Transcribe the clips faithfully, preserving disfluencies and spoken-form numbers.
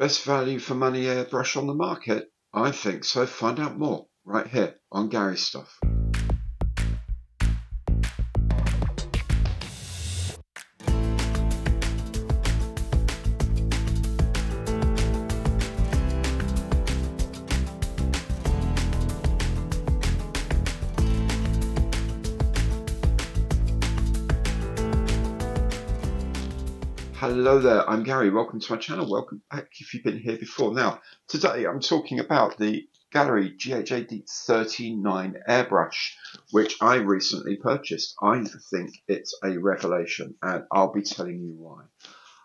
Best value for money airbrush on the market? I think so. Find out more right here on Gary's Stuff. Hello there, I'm Gary, welcome to my channel, welcome back if you've been here before. Now, today I'm talking about the Gaahleri G H A D thirty-nine airbrush, which I recently purchased. I think it's a revelation and I'll be telling you why.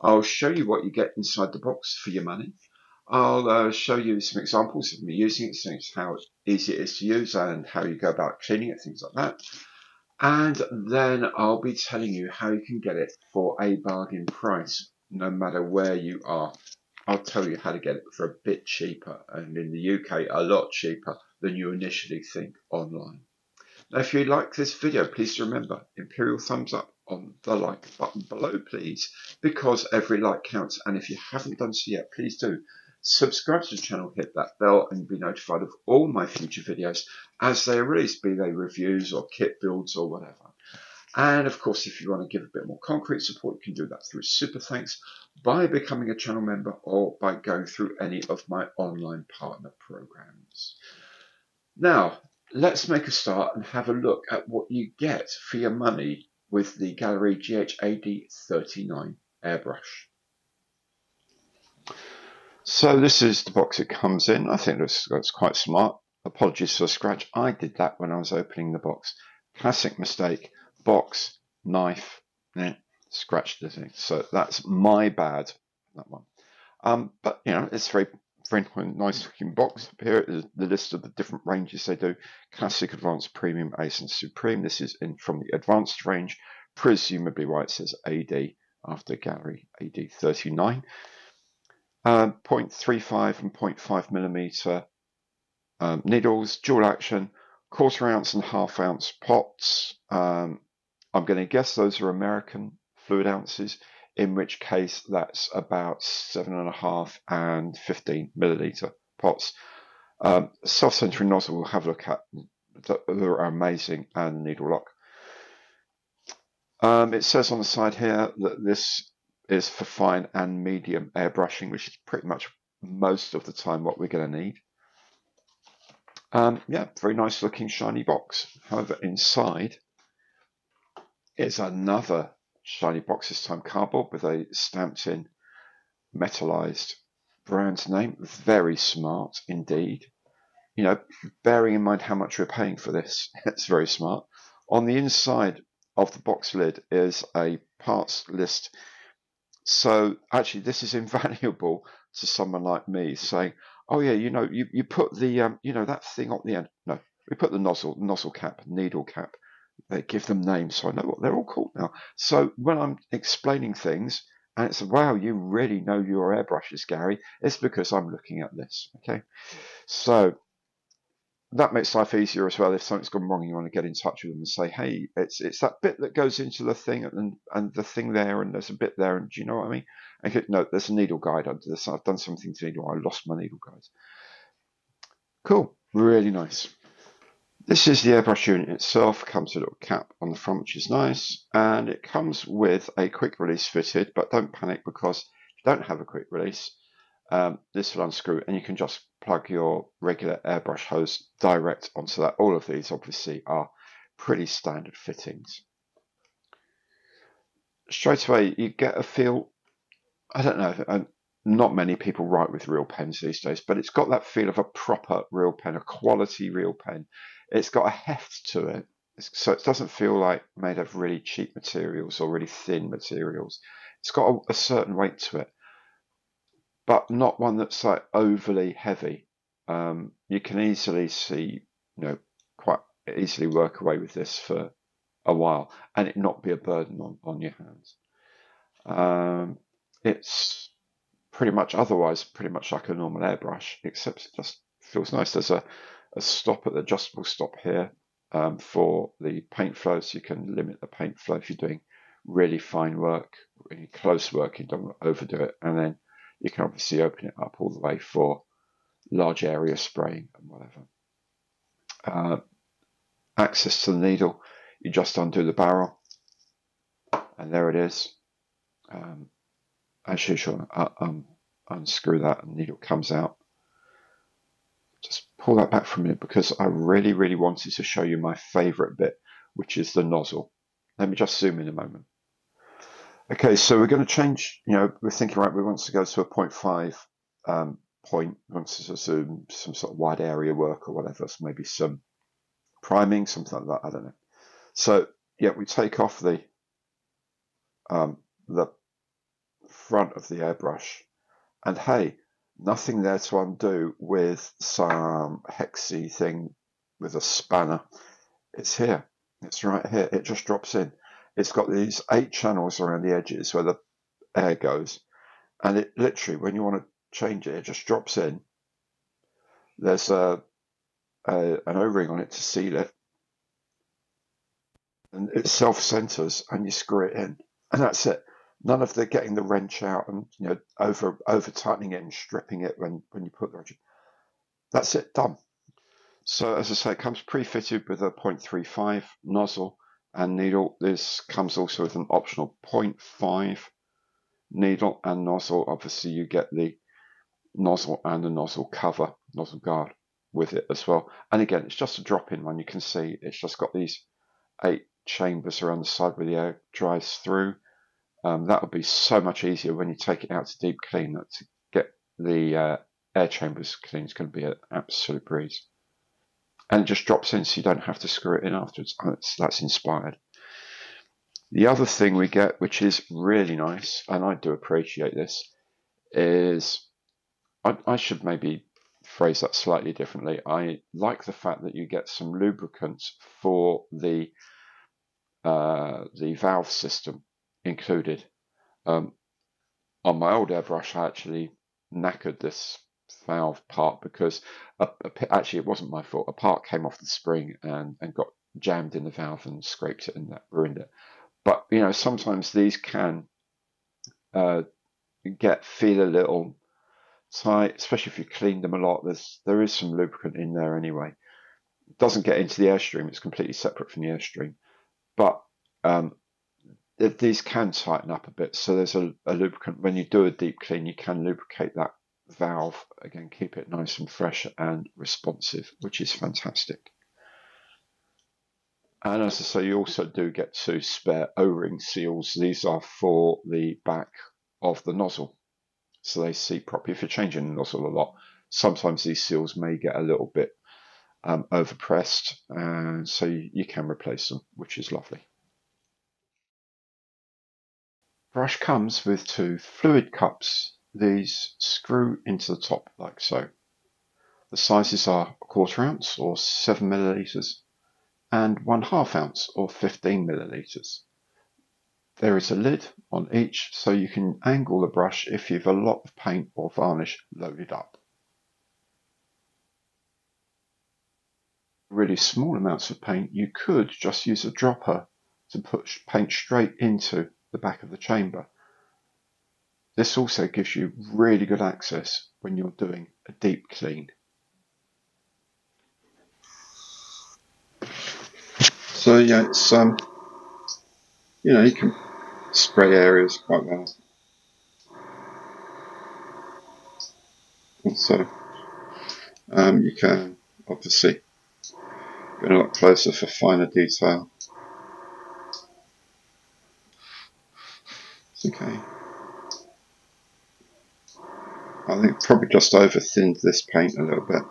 I'll show you what you get inside the box for your money. I'll uh, show you some examples of me using it, so how easy it is to use and how you go about cleaning it, things like that. And then I'll be telling you how you can get it for a bargain price, no matter where you are. I'll tell you how to get it for a bit cheaper, and in the U K, a lot cheaper than you initially think online. Now, if you like this video, please remember, Imperial thumbs up on the like button below, please, because every like counts. And if you haven't done so yet, please do. Subscribe to the channel, hit that bell and be notified of all my future videos as they are released, be they reviews or kit builds or whatever. And of course, if you want to give a bit more concrete support, you can do that through super thanks, by becoming a channel member, or by going through any of my online partner programs. Now, let's make a start and have a look at what you get for your money with the Gaahleri G H A D thirty-nine airbrush. So this is the box it comes in. I think that's, that's quite smart. Apologies for the scratch. I did that when I was opening the box. Classic mistake. Box, knife, eh, scratched the thing. So that's my bad, that one. Um, but, you know, it's very, very nice looking box. Here is the list of the different ranges they do. Classic, Advanced, Premium, Ace and Supreme. This is in from the Advanced range, presumably why it says A D after Gaahleri A D thirty-nine. Uh, zero point three five and zero point five millimeter um, needles, dual action, quarter ounce and half ounce pots. Um, I'm going to guess those are American fluid ounces, in which case that's about seven and a half and fifteen milliliter pots. Um, soft centering nozzle, we'll have a look at. They're amazing, and needle lock. Um, it says on the side here that this is for fine and medium airbrushing, which is pretty much most of the time what we're going to need. Um, yeah, very nice looking shiny box. However, inside is another shiny box, this time cardboard, with a stamped in metallized brand name. Very smart indeed. You know, bearing in mind how much we're paying for this, it's very smart. On the inside of the box lid is a parts list. So actually, this is invaluable to someone like me saying, oh yeah, you know, you, you put the, um, you know, that thing on the end. No, we put the nozzle, nozzle cap, needle cap. They give them names, so I know what they're all called now. So when I'm explaining things and it's, wow, you really know your airbrushes, Gary, it's because I'm looking at this, okay? So that makes life easier as well. If something's gone wrong and you want to get in touch with them and say, hey, it's it's that bit that goes into the thing and and the thing there, and there's a bit there, and do you know what I mean? I could, no, there's a needle guide under this. I've done something to needle. I lost my needle guides. Cool. Really nice. This is the airbrush unit itself. Comes with a little cap on the front, which is nice. And it comes with a quick release fitted, but don't panic, because if you don't have a quick release, um, this will unscrew and you can just plug your regular airbrush hose direct onto that. All of these obviously are pretty standard fittings. Straight away you get a feel, I don't know, not many people write with real pens these days, but it's got that feel of a proper real pen, a quality real pen. It's got a heft to it, so it doesn't feel like made of really cheap materials or really thin materials. It's got a, a certain weight to it, but not one that's like overly heavy. Um, you can easily see, you know, quite easily work away with this for a while and it not be a burden on, on your hands. Um, it's pretty much otherwise pretty much like a normal airbrush, except it just feels nice. There's a, a stop at the adjustable stop here um, for the paint flow, so you can limit the paint flow if you're doing really fine work, really close work, you don't overdo it, and then you can obviously open it up all the way for large area spraying and whatever. Uh, access to the needle, you just undo the barrel and there it is. Um, as usual, uh, um, unscrew that and the needle comes out. Just pull that back for a minute because I really, really wanted to show you my favorite bit, which is the nozzle. Let me just zoom in a moment. Okay, so we're going to change, you know, we're thinking, right, we want to go to a point five um, point, we want to do some sort of wide area work or whatever, so maybe some priming, something like that, I don't know. So, yeah, we take off the, um, the front of the airbrush, and hey, nothing there to undo with some hexy thing with a spanner. It's here. It's right here. It just drops in. It's got these eight channels around the edges where the air goes. And it literally, when you want to change it, it just drops in. There's a, a, an O-ring on it to seal it. And it self-centers and you screw it in. And that's it. None of the getting the wrench out and, you know, over over tightening it and stripping it when, when you put the wrench in. That's it, done. So as I say, it comes pre-fitted with a point three five nozzle and needle. This comes also with an optional point five needle and nozzle. Obviously, you get the nozzle and the nozzle cover, nozzle guard with it as well. And again, it's just a drop-in one. You can see it's just got these eight chambers around the side where the air drives through. Um, that would be so much easier when you take it out to deep clean. That to get the uh, air chambers clean is going to be an absolute breeze. And it just drops in, so you don't have to screw it in afterwards. That's, that's inspired. The other thing we get, which is really nice, and I do appreciate this, is I, I should maybe phrase that slightly differently. I like the fact that you get some lubricants for the uh, the valve system included. Um, on my old airbrush, I actually knackered this valve part because a, a, actually it wasn't my fault. A part came off the spring and, and got jammed in the valve and scraped it and that ruined it. But you know, sometimes these can uh, get feel a little tight, especially if you clean them a lot. There's there is some lubricant in there anyway. It doesn't get into the airstream. It's completely separate from the airstream, but um, th these can tighten up a bit. So there's a, a lubricant when you do a deep clean. You can lubricate that valve again, keep it nice and fresh and responsive, which is fantastic. And as I say, you also do get two spare O-ring seals. These are for the back of the nozzle, so they seat properly. If you're changing the nozzle a lot, sometimes these seals may get a little bit um, overpressed, and so you, you can replace them, which is lovely. Brush comes with two fluid cups. These screw into the top like so. The sizes are a quarter ounce or seven milliliters and one half ounce or fifteen milliliters. There is a lid on each so you can angle the brush if you've a lot of paint or varnish loaded up. Really small amounts of paint, you could just use a dropper to push paint straight into the back of the chamber. This also gives you really good access when you're doing a deep clean. So yeah, it's um, you know, you can spray areas quite well. And so um, you can obviously get a lot closer for finer detail. It's okay. I think probably just over thinned this paint a little bit.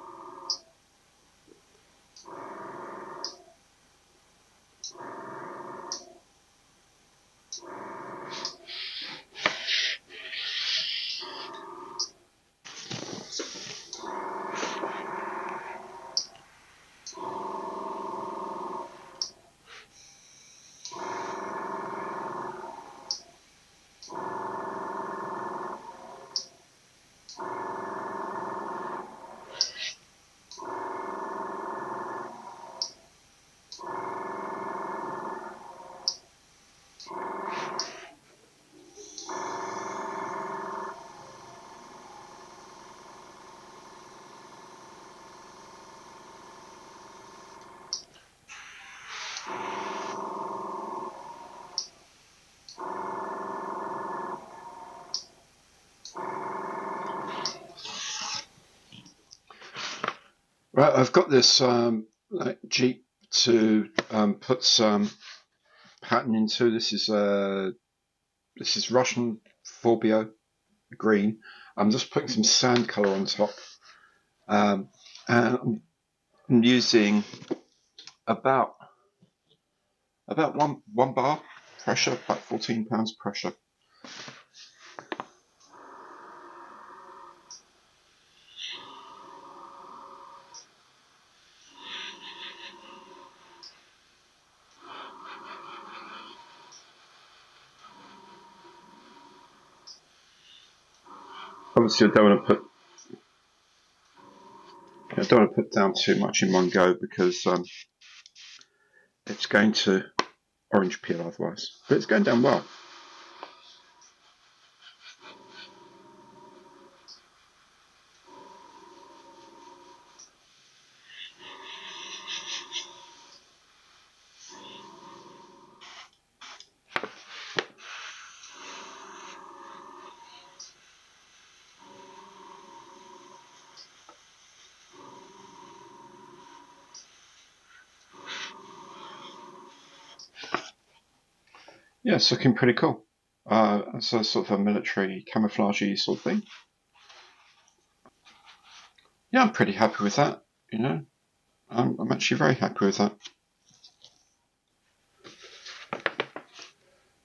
Right, I've got this um, like Jeep to um, put some pattern into. This is uh, this is Russian Forbio green. I'm just putting some sand color on top, um, and I'm using about about one one bar pressure, about fourteen pounds pressure. Obviously, I don't want to put I don't want to put down too much in one go, because um, it's going to orange peel otherwise. But it's going down well. Yeah, it's looking pretty cool. Uh, it's a sort of a military camouflagey sort of thing. Yeah, I'm pretty happy with that, you know. I'm, I'm actually very happy with that.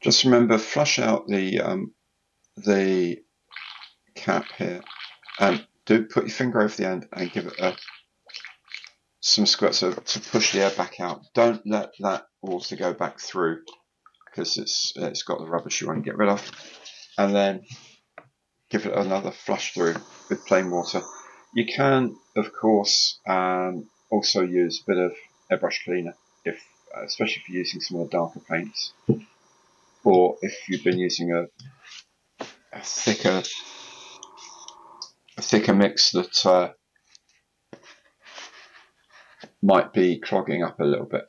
Just remember, flush out the um, the cap here, and do put your finger over the end and give it a, some squirts of, to push the air back out. Don't let that water go back through, because it's it's got the rubbish you want to get rid of, and then give it another flush through with plain water. You can, of course, um, also use a bit of airbrush cleaner, if uh, especially if you're using some more darker paints, or if you've been using a, a thicker a thicker mix that uh, might be clogging up a little bit.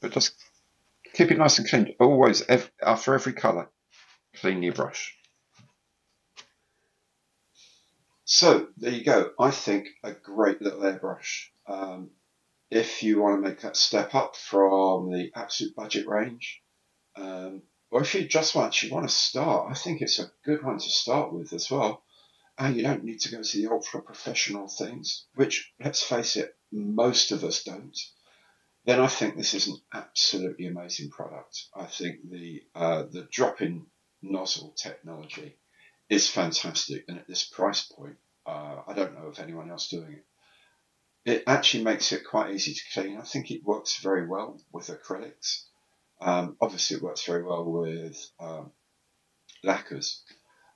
But just keep it nice and clean. Always, ev after every colour, clean your brush. So, there you go. I think a great little airbrush. Um, if you want to make that step up from the absolute budget range, um, or if you just actually want to start, I think it's a good one to start with as well. And you don't need to go to the ultra professional things, which, let's face it, most of us don't. Then I think this is an absolutely amazing product. I think the uh, the drop-in nozzle technology is fantastic, and at this price point, uh, I don't know of anyone else doing it. It actually makes it quite easy to clean. I think it works very well with acrylics. Um, obviously, it works very well with um, lacquers,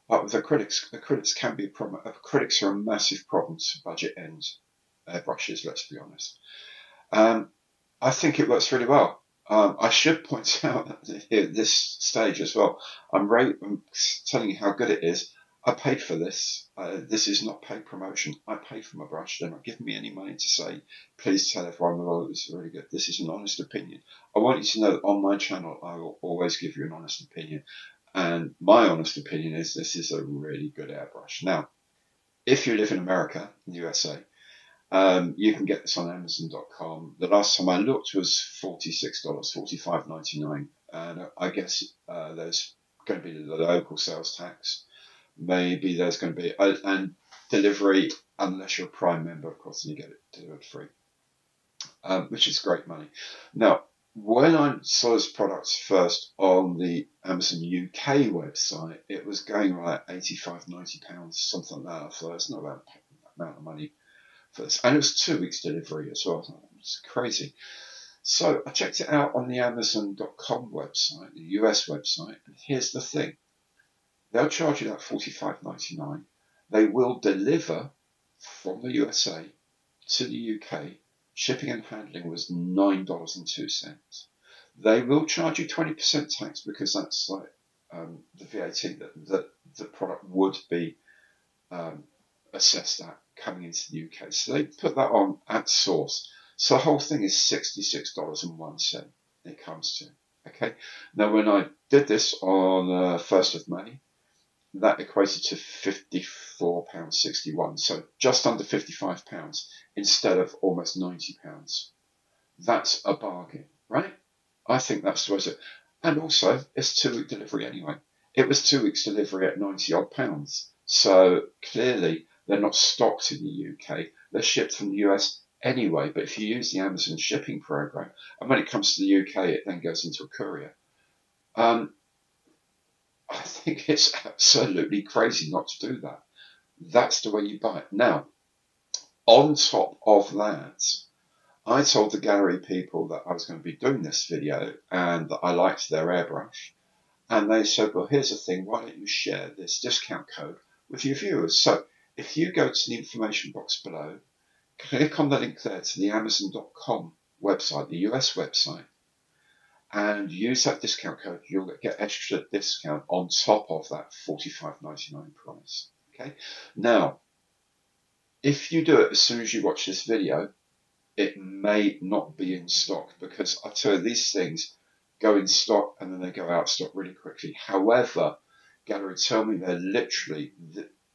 but with acrylics, acrylics can be a problem. Acrylics are a massive problem to budget end airbrushes, let's be honest. Um, I think it works really well. Um, I should point out here at this stage as well, I'm, right, I'm telling you how good it is. I paid for this. Uh, this is not paid promotion. I paid for my brush. They're not giving me any money to say, please tell everyone, well, it was really good. This is an honest opinion. I want you to know that on my channel, I will always give you an honest opinion. And my honest opinion is this is a really good airbrush. Now, if you live in America, in the U S A, Um, you can get this on Amazon dot com. The last time I looked was forty-six dollars, forty-five ninety-nine, and I guess uh, there's going to be the local sales tax. Maybe there's going to be uh, and delivery, unless you're a Prime member, of course, and you get it delivered free, um, which is great money. Now, when I saw this product first on the Amazon U K website, it was going like eighty-five, ninety pounds, something like that. I thought it's not that amount of money. And it was two weeks delivery as well. It's crazy. So I checked it out on the Amazon dot com website, the U S website. And here's the thing: they'll charge you that forty-five ninety-nine. They will deliver from the U S A to the U K. Shipping and handling was nine dollars and two cents. They will charge you twenty percent tax, because that's like um, the V A T that that the product would be um, assessed at coming into the U K. So they put that on at source. So the whole thing is sixty-six dollars and one cent it comes to. Okay. Now, when I did this on uh, first of May, that equated to fifty-four pounds fifty-nine pounds sixty-one, so just under fifty-five pounds instead of almost ninety pounds. That's a bargain, right? I think that's the way to do it. And also, it's two-week delivery anyway. It was two weeks delivery at ninety odd pounds. So clearly, they're not stocked in the U K. They're shipped from the U S anyway. But if you use the Amazon shipping program, and when it comes to the U K, it then goes into a courier. Um, I think it's absolutely crazy not to do that. That's the way you buy it. Now, on top of that, I told the gallery people that I was going to be doing this video and that I liked their airbrush. And they said, well, here's the thing. Why don't you share this discount code with your viewers? So if you go to the information box below, click on the link there to the Amazon dot com website, the U S website, and use that discount code. You'll get extra discount on top of that forty-five ninety-nine price. Okay. Now, if you do it as soon as you watch this video, it may not be in stock, because I tell you, these things go in stock and then they go out of stock really quickly. However, Gallery tell me they're literally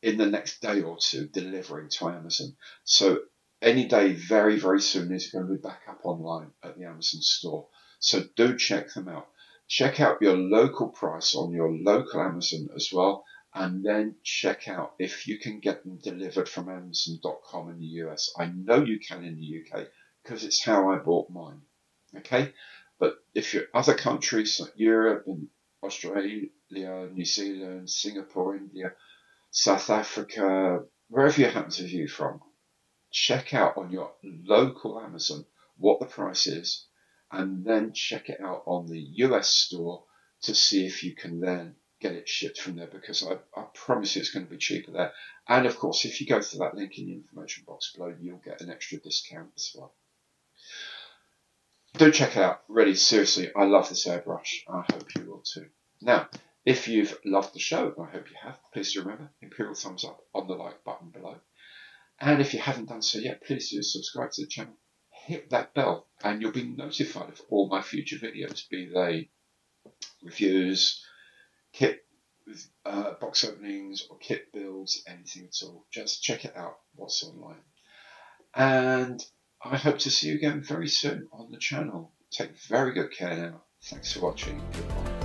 in the next day or two delivering to Amazon. So any day very, very soon is going to be back up online at the Amazon store. So do check them out. Check out your local price on your local Amazon as well. And then check out if you can get them delivered from Amazon dot com in the U S. I know you can in the U K because it's how I bought mine. Okay, but if you're other countries like Europe and Australia, New Zealand, Singapore, India, South Africa, wherever you happen to view from, check out on your local Amazon what the price is, and then check it out on the U S store to see if you can then get it shipped from there, because I, I promise you it's going to be cheaper there. And of course, if you go to that link in the information box below, you'll get an extra discount as well. Do check it out. Really, seriously, I love this airbrush. I hope you will too. Now, if you've loved the show, and I hope you have, please do remember, Imperial thumbs up on the like button below. And if you haven't done so yet, please do subscribe to the channel. Hit that bell and you'll be notified of all my future videos, be they reviews, kit uh, box openings or kit builds, anything at all. Just check it out, what's online. And I hope to see you again very soon on the channel. Take very good care now. Thanks for watching. Goodbye.